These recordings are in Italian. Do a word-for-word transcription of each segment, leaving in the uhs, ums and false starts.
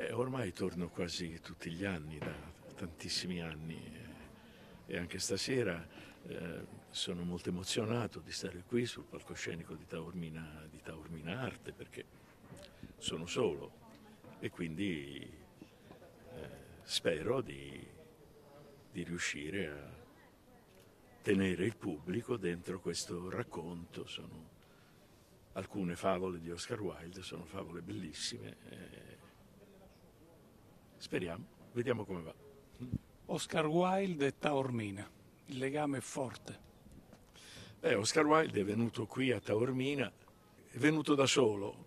Eh, ormai torno quasi tutti gli anni, da tantissimi anni, e anche stasera eh, sono molto emozionato di stare qui sul palcoscenico di Taormina, di Taormina Arte, perché sono solo e quindi eh, spero di, di riuscire a tenere il pubblico dentro questo racconto. Sono alcune favole di Oscar Wilde, sono favole bellissime. Eh, speriamo, vediamo come va. Oscar Wilde e Taormina, il legame è forte. Beh, Oscar Wilde è venuto qui a Taormina, è venuto da solo,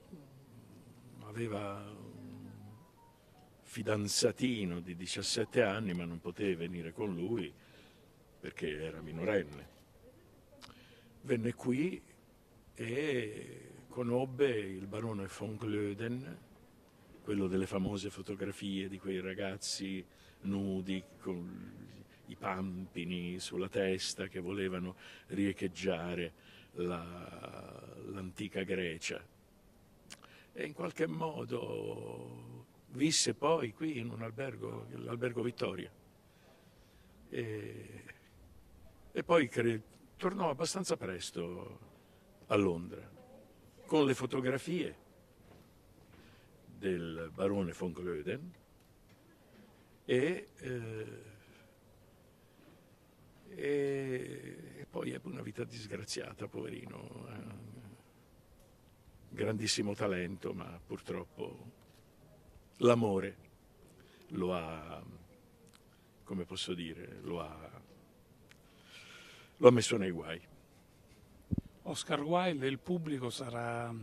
aveva un fidanzatino di diciassette anni, ma non poteva venire con lui perché era minorenne. Venne qui e conobbe il barone von Gloeden, quello delle famose fotografie di quei ragazzi nudi con i pampini sulla testa che volevano riecheggiare l'antica la, Grecia, e in qualche modo visse poi qui in un albergo, l'albergo Vittoria, e, e poi cre, tornò abbastanza presto a Londra con le fotografie del barone von Gloeden. E, eh, e poi ebbe una vita disgraziata, poverino, eh, grandissimo talento, ma purtroppo l'amore lo ha, come posso dire, lo ha, lo ha messo nei guai. Oscar Wilde, il pubblico sarà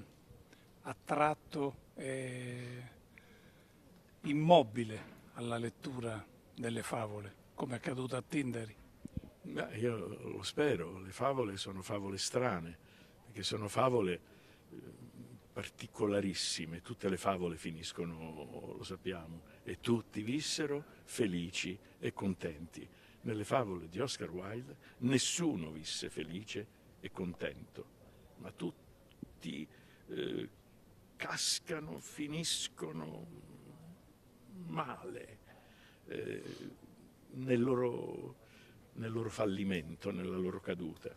attratto e immobile alla lettura delle favole, come è accaduto a Tindari? Beh, io lo spero. Le favole sono favole strane, perché sono favole particolarissime. Tutte le favole finiscono, lo sappiamo, e tutti vissero felici e contenti. Nelle favole di Oscar Wilde nessuno visse felice e contento, ma tutti eh, cascano, finiscono male eh, nel, loro, nel loro fallimento, nella loro caduta.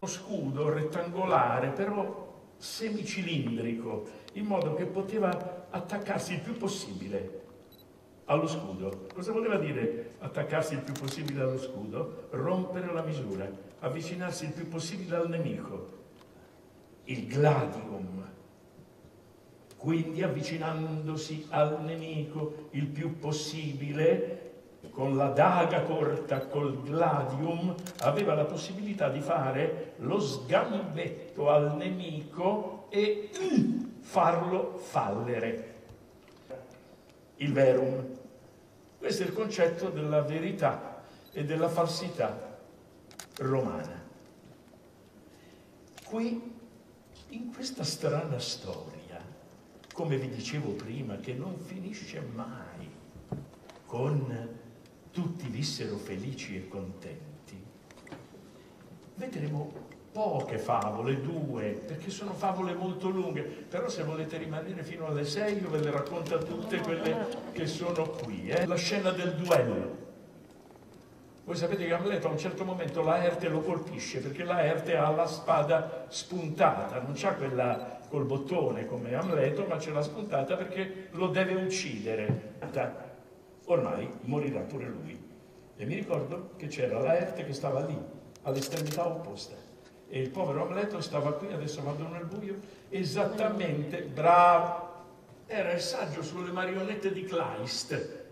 Uno scudo rettangolare, però semicilindrico, in modo che poteva attaccarsi il più possibile allo scudo. Cosa voleva dire attaccarsi il più possibile allo scudo? Rompere la misura, avvicinarsi il più possibile al nemico, il gladium. Quindi avvicinandosi al nemico il più possibile, con la daga corta, col gladium, aveva la possibilità di fare lo sgambetto al nemico e farlo fallere. Il verum. Questo è il concetto della verità e della falsità romana. Qui, in questa strana storia, come vi dicevo prima, che non finisce mai con tutti vissero felici e contenti, vedremo poche favole, due, perché sono favole molto lunghe, però se volete rimanere fino alle sei io ve le racconto tutte quelle che sono qui. Eh? La scena del duello. Voi sapete che Amleto a un certo momento Laerte lo colpisce, perché Laerte ha la spada spuntata, non c'ha quella col bottone come Amleto, ma ce l'ha spuntata perché lo deve uccidere. Ormai morirà pure lui. E mi ricordo che c'era Laerte che stava lì, all'estremità opposta, e il povero Amleto stava qui, adesso vado nel buio, esattamente, bravo, era il saggio sulle marionette di Kleist,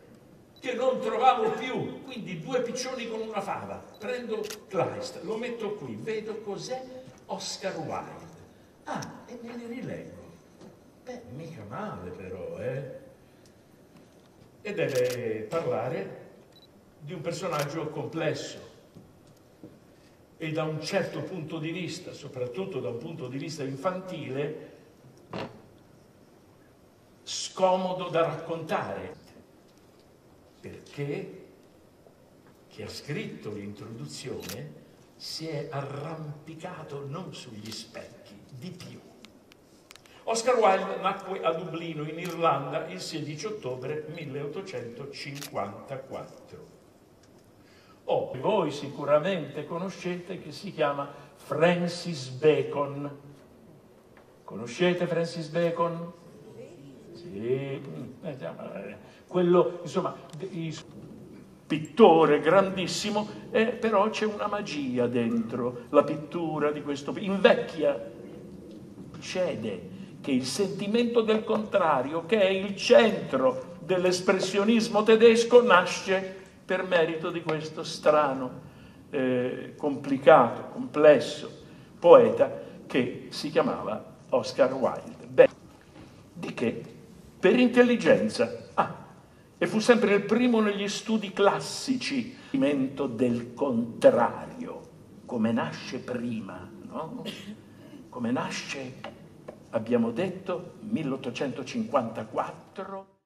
che non trovavo più, quindi due piccioni con una fava. Prendo Kleist, lo metto qui, vedo cos'è Oscar Wilde. Ah, e me li rileggo. Beh, mica male però, eh? E deve parlare di un personaggio complesso e da un certo punto di vista, soprattutto da un punto di vista infantile, scomodo da raccontare. Perché chi ha scritto l'introduzione si è arrampicato non sugli specchi, di più. Oscar Wilde nacque a Dublino, in Irlanda, il sedici ottobre milleottocentocinquantaquattro. Oh, voi sicuramente conoscete che si chiama Francis Bacon. Conoscete Francis Bacon? Sì. Quello, insomma, pittore grandissimo, eh, però c'è una magia dentro la pittura di questo. Invecchia, cede che il sentimento del contrario, che è il centro dell'espressionismo tedesco, nasce per merito di questo strano, eh, complicato, complesso poeta che si chiamava Oscar Wilde. Beh, di che? Per intelligenza. Ah, e fu sempre il primo negli studi classici. Il sentimento del contrario, come nasce prima, no? Come nasce... Abbiamo detto milleottocentocinquantaquattro.